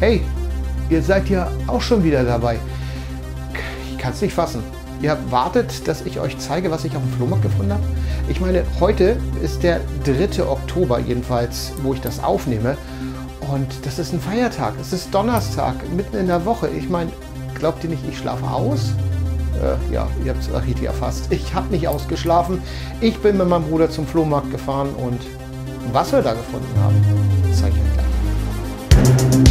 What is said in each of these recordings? Hey, ihr seid ja auch schon wieder dabei. Ich kann es nicht fassen. Ihr wartet, dass ich euch zeige, was ich auf dem Flohmarkt gefunden habe? Ich meine, heute ist der 3. Oktober jedenfalls, wo ich das aufnehme. Und das ist ein Feiertag. Es ist Donnerstag, mitten in der Woche. Ich meine, glaubt ihr nicht, ich schlafe aus? Ja, ihr habt es richtig erfasst. Ich habe nicht ausgeschlafen. Ich bin mit meinem Bruder zum Flohmarkt gefahren und was wir da gefunden haben, zeige ich euch gleich.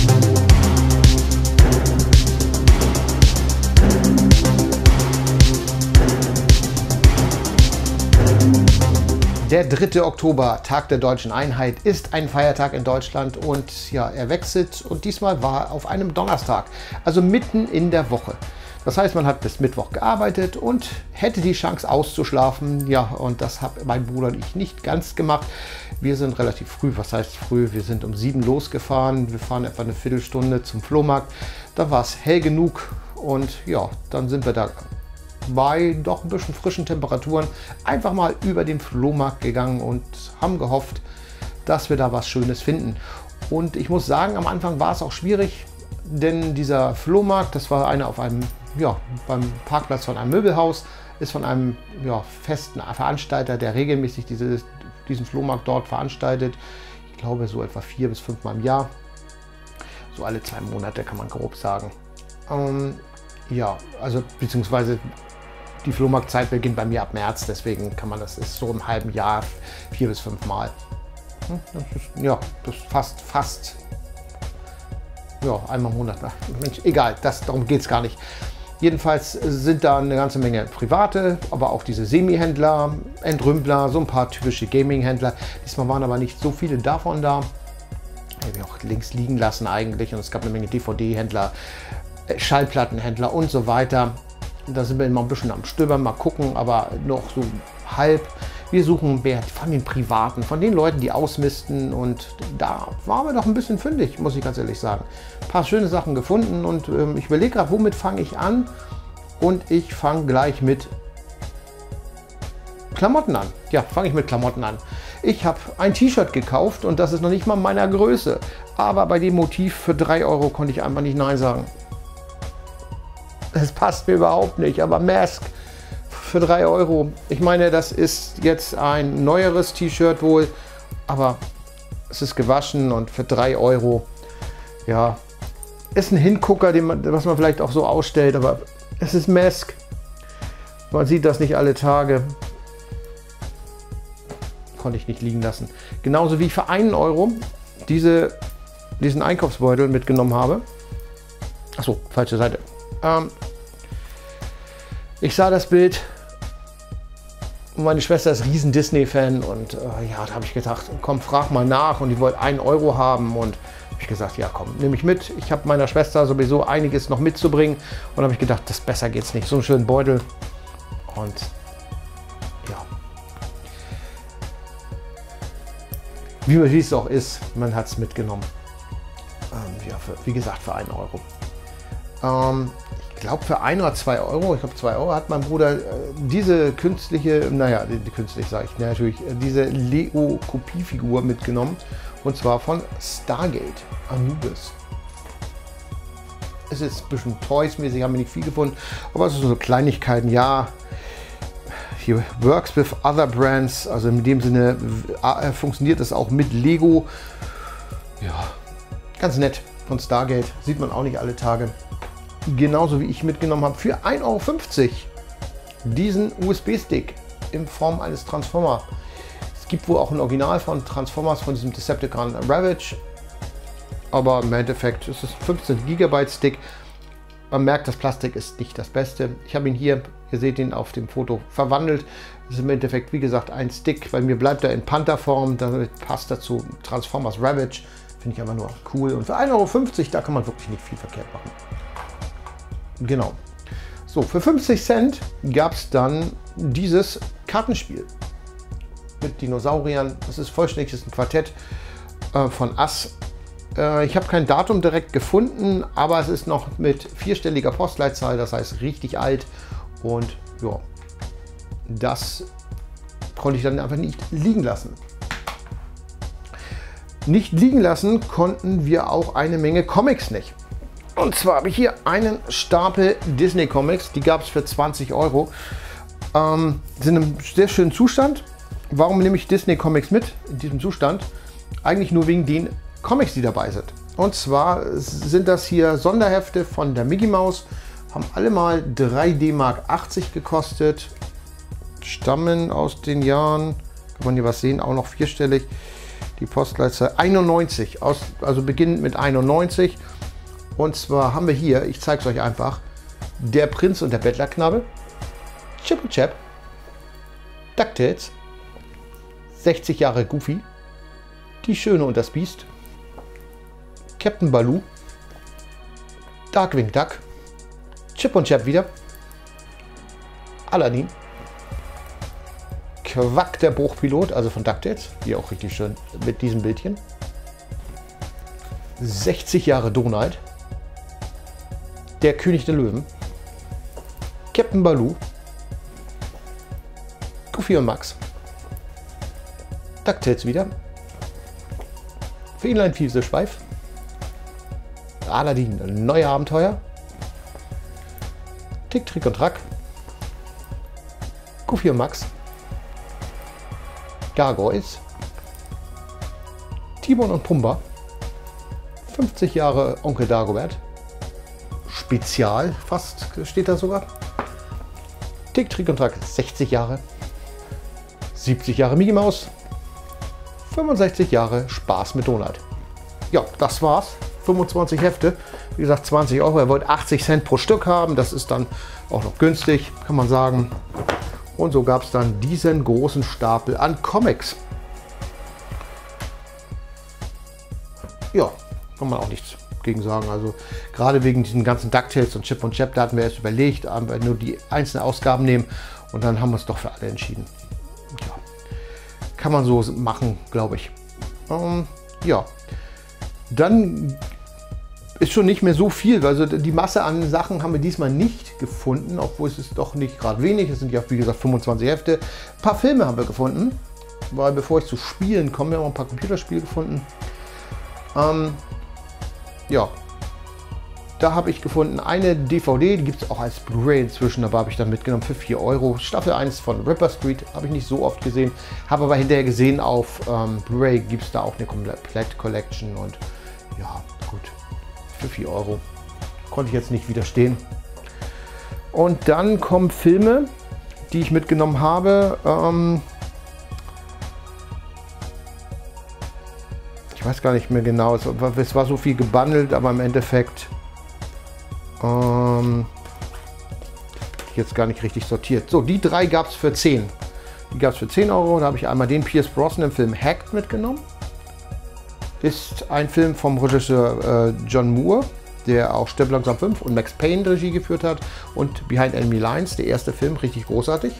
Der 3. Oktober, Tag der Deutschen Einheit, ist ein Feiertag in Deutschland und ja, er wechselt und diesmal war auf einem Donnerstag, also mitten in der Woche. Das heißt, man hat bis Mittwoch gearbeitet und hätte die Chance auszuschlafen. Ja, und das habe mein Bruder und ich nicht ganz gemacht. Wir sind relativ früh, was heißt früh? Wir sind um 7 losgefahren. Wir fahren etwa eine Viertelstunde zum Flohmarkt. Da war es hell genug und ja, dann sind wir da bei doch ein bisschen frischen Temperaturen einfach mal über den Flohmarkt gegangen und haben gehofft, dass wir da was Schönes finden. Und ich muss sagen, am Anfang war es auch schwierig, denn dieser Flohmarkt, das war einer auf einem, ja, beim Parkplatz von einem Möbelhaus, ist von einem ja, festen Veranstalter, der regelmäßig diesen Flohmarkt dort veranstaltet. Ich glaube so etwa 4 bis 5 Mal im Jahr. So alle 2 Monate kann man grob sagen. Ja, also beziehungsweise die Flohmarktzeit beginnt bei mir ab März, deswegen kann man das, ist so im halben Jahr 4 bis 5 Mal. Das ist, ja, das ist fast. Ja, einmal im Monat. Ach, Mensch, egal, darum geht es gar nicht. Jedenfalls sind da eine ganze Menge private, aber auch diese Semi-Händler, Entrümpler, so ein paar typische Gaming-Händler. Diesmal waren aber nicht so viele davon da. Die habe ich auch links liegen lassen eigentlich. Und es gab eine Menge DVD-Händler, Schallplattenhändler und so weiter. Da sind wir immer ein bisschen am Stöbern, mal gucken, aber noch so halb. Wir suchen mehr von den Privaten, von den Leuten, die ausmisten, und da waren wir doch ein bisschen fündig, muss ich ganz ehrlich sagen. Ein paar schöne Sachen gefunden und ich überlege gerade, womit fange ich an, und ich fange gleich mit Klamotten an. Ja, fange ich mit Klamotten an. Ich habe ein T-Shirt gekauft und das ist noch nicht mal meiner Größe, aber bei dem Motiv für 3 € konnte ich einfach nicht Nein sagen. Das passt mir überhaupt nicht, aber MASK für 3 €. Ich meine, das ist jetzt ein neueres T-Shirt wohl, aber es ist gewaschen und für 3 €. Ja, ist ein Hingucker, was man vielleicht auch so ausstellt, aber es ist MASK. Man sieht das nicht alle Tage. Konnte ich nicht liegen lassen. Genauso wie ich für 1 € diesen Einkaufsbeutel mitgenommen habe. Achso, falsche Seite. Ich sah das Bild und meine Schwester ist riesen Disney-Fan und ja, da habe ich gedacht, komm, frag mal nach, und die wollte 1 € haben und habe ich gesagt, ja komm, nehme ich mit. Ich habe meiner Schwester sowieso einiges noch mitzubringen und habe ich gedacht, das besser geht's nicht, so einen schönen Beutel. Und ja, wie es auch ist, man hat es mitgenommen. Ja, wie gesagt, für 1 €. Ich glaube für 1 oder 2 €, ich glaube 2 € hat mein Bruder diese künstliche, naja, künstlich sage ich natürlich, diese Leo-Kopiefigur mitgenommen, und zwar von Stargate Anubis. Es ist ein bisschen toys-mäßig, haben wir nicht viel gefunden, aber es sind so Kleinigkeiten, ja. Hier works with other brands, also in dem Sinne funktioniert das auch mit Lego. Ja, ganz nett von Stargate, sieht man auch nicht alle Tage. Genauso wie ich mitgenommen habe für 1,50 € diesen USB-Stick in Form eines Transformer. Es gibt wohl auch ein Original von Transformers, von diesem Decepticon Ravage, aber im Endeffekt ist es ein 15 GB Stick. Man merkt, das Plastik ist nicht das Beste. Ich habe ihn hier, ihr seht ihn auf dem Foto, verwandelt. Das ist im Endeffekt, wie gesagt, ein Stick. Bei mir bleibt er in Pantherform, damit passt dazu Transformers Ravage. Finde ich aber nur cool. Und für 1,50 €, da kann man wirklich nicht viel verkehrt machen. Genau. So, für 50 Cent gab es dann dieses Kartenspiel mit Dinosauriern. Das ist vollständig, das ist ein Quartett von Ass. Ich habe kein Datum direkt gefunden, aber es ist noch mit 4-stelliger Postleitzahl, das heißt richtig alt. Und ja, das konnte ich dann einfach nicht liegen lassen. Nicht liegen lassen konnten wir auch eine Menge Comics nicht. Und zwar habe ich hier einen Stapel Disney Comics, die gab es für 20 Euro. Sind im sehr schönen Zustand. Warum nehme ich Disney Comics mit in diesem Zustand? Eigentlich nur wegen den Comics, die dabei sind. Und zwar sind das hier Sonderhefte von der Mickey Mouse, haben alle mal 3D Mark 80 gekostet, stammen aus den Jahren, kann man hier was sehen, auch noch vierstellig, die Postleitzahl 91, also beginnend mit 91. Und zwar haben wir hier, ich zeige es euch einfach, Der Prinz und der Bettlerknabe, Chip und Chap, DuckTales, 60 Jahre Goofy, Die Schöne und das Biest, Captain Baloo, Darkwing Duck, Chip und Chap wieder, Aladdin, Quack der Bruchpilot, also von DuckTales, hier auch richtig schön mit diesem Bildchen, 60 Jahre Donald, Der König der Löwen, Captain Baloo, Goofy und Max, DuckTales wieder, Feenlein-Fieseschweif, Aladdin, neue Abenteuer, Tick, Trick und Track, Goofy und Max, Gargoyles, Timon und Pumba, 50 Jahre Onkel Dagobert, Spezial, fast steht da sogar, Tick, Trick und Track, 60 Jahre, 70 Jahre Mickey Mouse, 65 Jahre Spaß mit Donald. Ja, das war's. 25 Hefte, wie gesagt 20 Euro, er wollte 80 Cent pro Stück haben, das ist dann auch noch günstig, kann man sagen. Und so gab es dann diesen großen Stapel an Comics. Ja, kann man auch nichts gegen sagen, also gerade wegen diesen ganzen DuckTales und Chip und Chap, da hatten wir erst überlegt, aber nur die einzelnen Ausgaben nehmen und dann haben wir uns doch für alle entschieden. Ja, kann man so machen, glaube ich. Ja, dann ist schon nicht mehr so viel, also die Masse an Sachen haben wir diesmal nicht gefunden, obwohl es ist doch nicht gerade wenig, es sind ja wie gesagt 25 Hefte. Ein paar Filme haben wir gefunden, weil bevor ich zu Spielen komme, wir haben auch ein paar Computerspiele gefunden. Ja, da habe ich gefunden eine DVD, die gibt es auch als Blu-ray inzwischen, aber habe ich dann mitgenommen für 4 Euro. Staffel 1 von Ripper Street, habe ich nicht so oft gesehen, habe aber hinterher gesehen, auf Blu-ray gibt es da auch eine komplette Collection und ja, gut. Für 4 Euro. Konnte ich jetzt nicht widerstehen. Und dann kommen Filme, die ich mitgenommen habe. Ich weiß gar nicht mehr genau, es war so viel gebundelt, aber im Endeffekt jetzt gar nicht richtig sortiert. So, die drei gab es für 10. Die gab es für 10 Euro. Da habe ich einmal den Pierce Brosnan-Film Hacked mitgenommen. Ist ein Film vom Regisseur John Moore, der auch Stirb langsam 5 und Max Payne Regie geführt hat und Behind Enemy Lines, der erste Film, richtig großartig.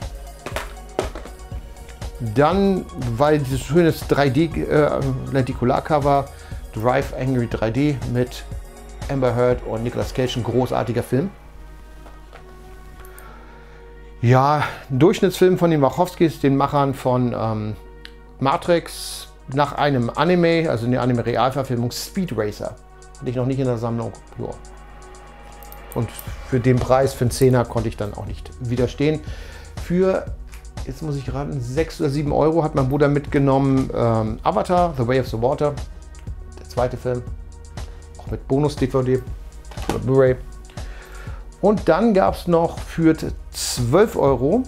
Dann, weil dieses schöne 3D-Lentikular-Cover, Drive Angry 3D mit Amber Heard und Nicolas Cage, ein großartiger Film. Ja, ein Durchschnittsfilm von den Wachowskis, den Machern von Matrix, nach einem Anime, also eine Anime-Realverfilmung, Speed Racer. Hatte ich noch nicht in der Sammlung. Jo. Und für den Preis, für einen Zehner, konnte ich dann auch nicht widerstehen. Für, jetzt muss ich raten, 6 oder 7 Euro hat mein Bruder mitgenommen, Avatar: The Way of the Water, der zweite Film, auch mit Bonus-DVD oder Blu-ray. Und dann gab es noch für 12 Euro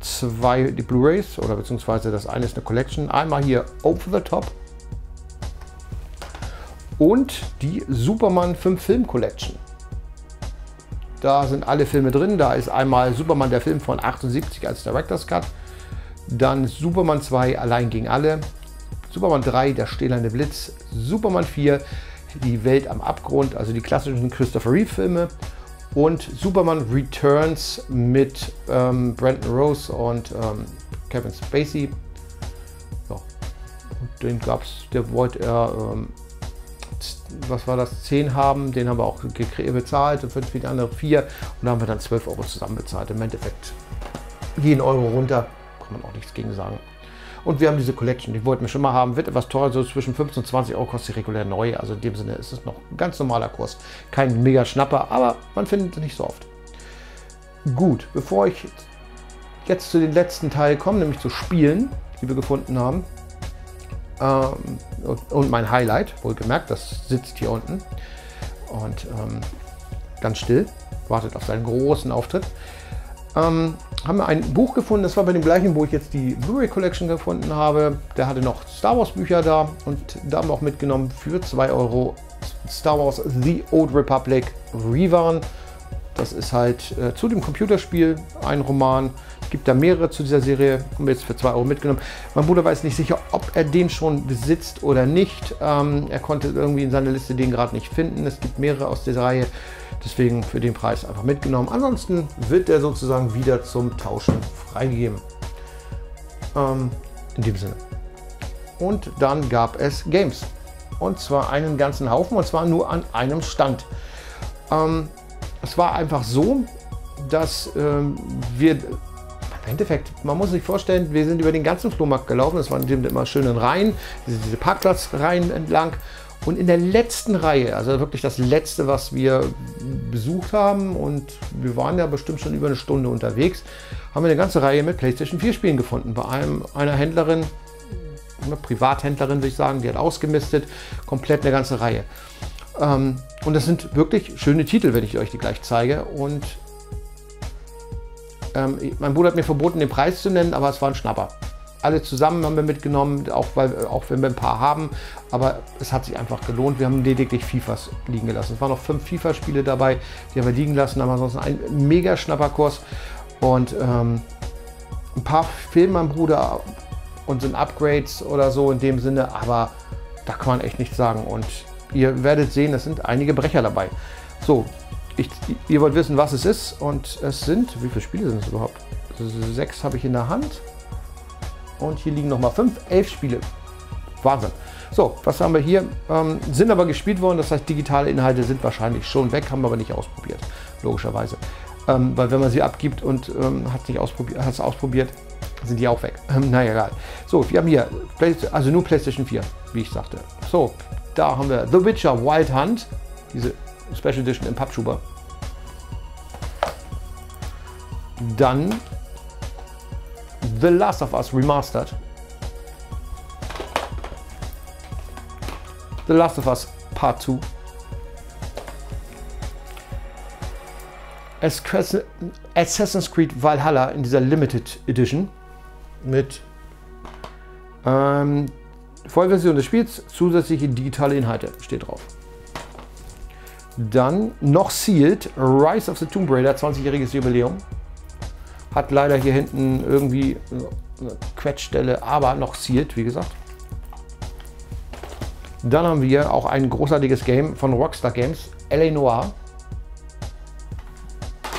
zwei die Blu-rays, oder beziehungsweise das eine ist eine Collection, einmal hier Over the Top und die Superman 5 Film Collection. Da sind alle Filme drin, da ist einmal Superman der Film von 78 als Director's Cut, dann Superman 2 Allein gegen alle, Superman 3 Der stählerne Blitz, Superman 4 Die Welt am Abgrund, also die klassischen Christopher Reeve Filme, und Superman Returns mit Brandon Rose und Kevin Spacey. Ja. Und den gab es, der wollte er, was war das, 10 haben, den haben wir auch bezahlt, und 5 für die andere 4, und da haben wir dann 12 Euro zusammen bezahlt. Im Endeffekt jeden Euro runter, kann man auch nichts gegen sagen. Und wir haben diese Collection, die wollten wir schon mal haben, wird etwas teurer, so zwischen 15 und 20 Euro kostet die regulär neu. Also in dem Sinne ist es noch ein ganz normaler Kurs. Kein mega Schnapper, aber man findet es nicht so oft. Gut, bevor ich jetzt zu den letzten Teil komme, nämlich zu Spielen, die wir gefunden haben, und mein Highlight, wohlgemerkt, das sitzt hier unten und ganz still, wartet auf seinen großen Auftritt. Haben wir ein Buch gefunden, das war bei dem gleichen, wo ich jetzt die Blu-ray Collection gefunden habe. Der hatte noch Star Wars Bücher da und da haben wir auch mitgenommen für 2 Euro Star Wars: The Old Republic Revan. Das ist halt zu dem Computerspiel ein Roman. Gibt da mehrere zu dieser Serie. Haben wir jetzt für 2 Euro mitgenommen. Mein Bruder weiß nicht sicher, ob er den schon besitzt oder nicht. Er konnte irgendwie in seiner Liste den gerade nicht finden. Es gibt mehrere aus dieser Reihe. Deswegen für den Preis einfach mitgenommen. Ansonsten wird er sozusagen wieder zum Tauschen freigegeben. In dem Sinne. Und dann gab es Games. Und zwar einen ganzen Haufen. Und zwar nur an einem Stand. Es war einfach so, dass wir im Endeffekt, man muss sich vorstellen, wir sind über den ganzen Flohmarkt gelaufen. Das waren immer schöne Reihen, diese Parkplatzreihen entlang. Und in der letzten Reihe, also wirklich das letzte, was wir besucht haben, und wir waren ja bestimmt schon über eine Stunde unterwegs, haben wir eine ganze Reihe mit PlayStation 4 Spielen gefunden. Bei einer Händlerin, einer Privathändlerin würde ich sagen, die hat ausgemistet, komplett eine ganze Reihe. Und das sind wirklich schöne Titel, wenn ich euch die gleich zeige. Und mein Bruder hat mir verboten, den Preis zu nennen, aber es war ein Schnapper. Alle zusammen haben wir mitgenommen, auch wenn wir ein paar haben. Aber es hat sich einfach gelohnt. Wir haben lediglich FIFAs liegen gelassen. Es waren noch 5 FIFA-Spiele dabei, die haben wir liegen lassen. Aber ansonsten ein mega Schnapperkurs. Und ein paar fehlen meinem Bruder und sind Upgrades oder so in dem Sinne. Aber da kann man echt nichts sagen. Und ihr werdet sehen, es sind einige Brecher dabei. So, ihr wollt wissen, was es ist. Und es sind, wie viele Spiele sind es überhaupt? 6 habe ich in der Hand. Und hier liegen nochmal 5, 11 Spiele. Wahnsinn. So, was haben wir hier? Sind aber gespielt worden. Das heißt, digitale Inhalte sind wahrscheinlich schon weg, haben wir aber nicht ausprobiert. Logischerweise. Weil wenn man sie abgibt und hat es nicht ausprobiert, sind die auch weg. Naja, egal. So, wir haben hier, also nur PlayStation 4, wie ich sagte. So. Da haben wir The Witcher Wild Hunt, diese Special Edition im Pappschuber. Dann The Last of Us Remastered. The Last of Us Part 2. Assassin's Creed Valhalla in dieser Limited Edition mit Vollversion des Spiels, zusätzliche digitale Inhalte, steht drauf. Dann noch sealed, Rise of the Tomb Raider, 20-jähriges Jubiläum. Hat leider hier hinten irgendwie eine Quetschstelle, aber noch sealed, wie gesagt. Dann haben wir auch ein großartiges Game von Rockstar Games, L.A. Noire.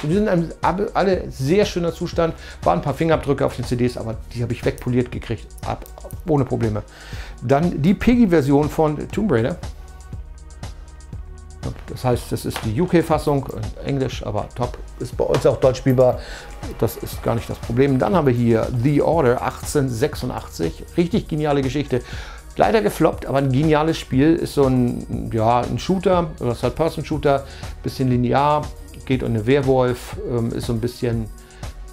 Die sind in einem alle sehr schöner Zustand, waren ein paar Fingerabdrücke auf den CDs, aber die habe ich wegpoliert gekriegt, ohne Probleme. Dann die PEGI-Version von Tomb Raider. Das heißt, das ist die UK-Fassung, Englisch, aber top, ist bei uns auch deutsch spielbar. Das ist gar nicht das Problem. Dann haben wir hier The Order 1886, richtig geniale Geschichte. Leider gefloppt, aber ein geniales Spiel, ist so ein, ja, ein Shooter, oder Third-Person-Shooter, bisschen linear. Geht um einen Werwolf, ist so ein bisschen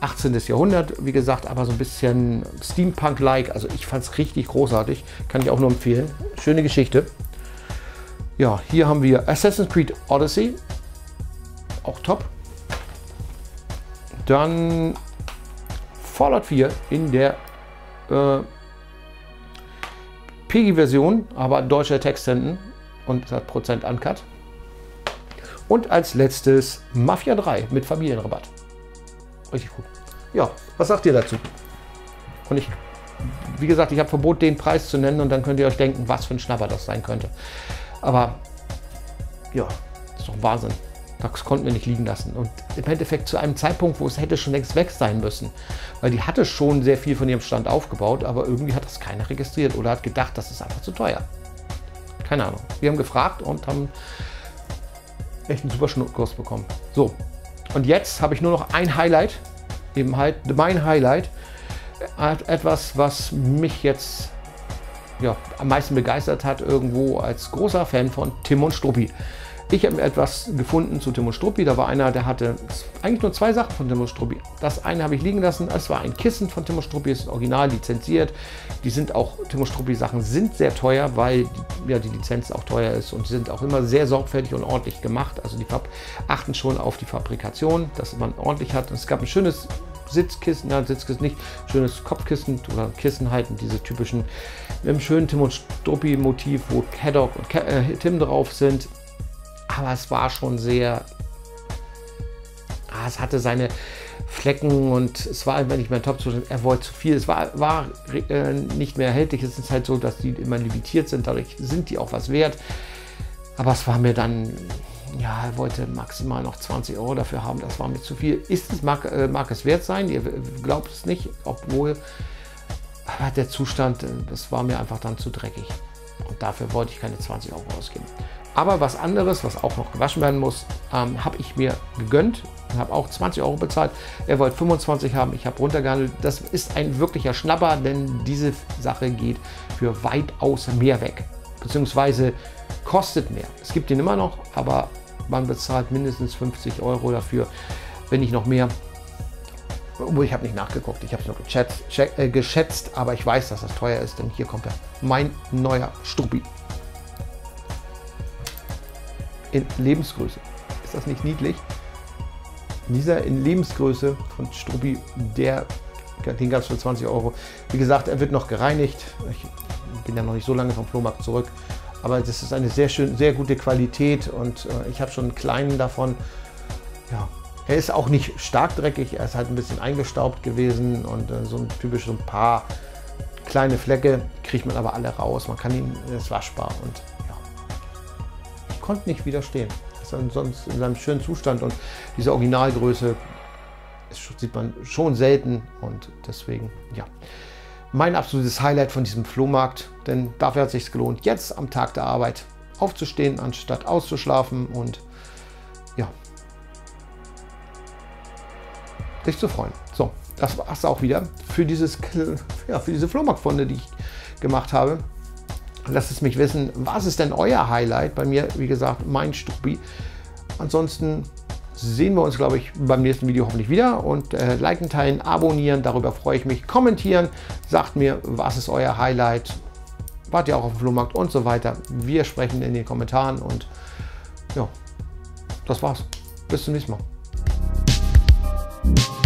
18. Jahrhundert, wie gesagt, aber so ein bisschen Steampunk-like. Also ich fand es richtig großartig, kann ich auch nur empfehlen. Schöne Geschichte. Ja, hier haben wir Assassin's Creed Odyssey, auch top. Dann Fallout 4 in der PEGI-Version, aber deutscher Text hinten und 100% Uncut. Und als letztes Mafia 3 mit Familienrabatt. Richtig gut. Ja, was sagt ihr dazu? Und ich, wie gesagt, ich habe verboten, den Preis zu nennen und dann könnt ihr euch denken, was für ein Schnapper das sein könnte. Aber ja, ist doch Wahnsinn. Das konnten wir nicht liegen lassen. Und im Endeffekt zu einem Zeitpunkt, wo es hätte schon längst weg sein müssen. Weil die hatte schon sehr viel von ihrem Stand aufgebaut, aber irgendwie hat das keiner registriert oder hat gedacht, das ist einfach zu teuer. Keine Ahnung. Wir haben gefragt und haben echt einen super Schnupperkurs bekommen. So, und jetzt habe ich nur noch ein Highlight, eben halt mein Highlight. etwas, was mich jetzt ja, am meisten begeistert hat, irgendwo als großer Fan von Tim und Struppi. Ich habe etwas gefunden zu Tim und Struppi. Da war einer, der hatte eigentlich nur zwei Sachen von Tim und Struppi. Das eine habe ich liegen lassen. Es war ein Kissen von Tim und Struppi. Das ist original lizenziert. Die sind auch, Tim und Struppi Sachen sind sehr teuer, weil ja, die Lizenz auch teuer ist. Und sie sind auch immer sehr sorgfältig und ordentlich gemacht. Also die achten schon auf die Fabrikation, dass man ordentlich hat. Und es gab ein schönes Sitzkissen, nein, Sitzkissen nicht, schönes Kopfkissen oder Kissen halten, diese typischen, mit einem schönen Tim und Struppi Motiv, wo Haddock und Tim drauf sind. Aber es war schon sehr, es hatte seine Flecken und es war einfach nicht mehr Top-Zustand. Er wollte zu viel, es war nicht mehr erhältlich. Es ist halt so, dass die immer limitiert sind, dadurch sind die auch was wert. Aber es war mir dann, ja, er wollte maximal noch 20 € dafür haben, das war mir zu viel. Ist es, mag es wert sein, ihr glaubt es nicht, obwohl, aber der Zustand, das war mir einfach dann zu dreckig. Und dafür wollte ich keine 20 € ausgeben. Aber was anderes, was auch noch gewaschen werden muss, habe ich mir gegönnt und habe auch 20 € bezahlt. Er wollte 25 haben, ich habe runtergehandelt. Das ist ein wirklicher Schnapper, denn diese Sache geht für weitaus mehr weg. Beziehungsweise kostet mehr. Es gibt ihn immer noch, aber man bezahlt mindestens 50 € dafür, wenn nicht noch mehr. Obwohl, ich habe nicht nachgeguckt, ich habe es nur geschätzt, aber ich weiß, dass das teuer ist, denn hier kommt ja mein neuer Struppi. In Lebensgröße. Ist das nicht niedlich? Dieser in Lebensgröße von Struppi, den gab es für 20 €. Wie gesagt, er wird noch gereinigt. Ich bin ja noch nicht so lange vom Flohmarkt zurück. Aber das ist eine sehr schön, sehr gute Qualität und ich habe schon einen kleinen davon. Ja, er ist auch nicht stark dreckig. Er ist halt ein bisschen eingestaubt gewesen und so ein typisch so ein paar kleine Flecke kriegt man aber alle raus. Man kann ihn, ist waschbar und konnte nicht widerstehen. Das ist sonst in seinem schönen Zustand und diese Originalgröße sieht man schon selten und deswegen, ja, mein absolutes Highlight von diesem Flohmarkt, denn dafür hat es sich gelohnt, jetzt am Tag der Arbeit aufzustehen, anstatt auszuschlafen und ja, sich zu freuen. So, das war es auch wieder für, für diese Flohmarktfunde, die ich gemacht habe. Lasst es mich wissen, was ist denn euer Highlight? Bei mir, wie gesagt, mein Struppi. Ansonsten sehen wir uns, glaube ich, beim nächsten Video hoffentlich wieder. Und liken, teilen, abonnieren, darüber freue ich mich. Kommentieren, sagt mir, was ist euer Highlight? Wart ihr auch auf dem Flohmarkt und so weiter. Wir sprechen in den Kommentaren und ja, das war's. Bis zum nächsten Mal.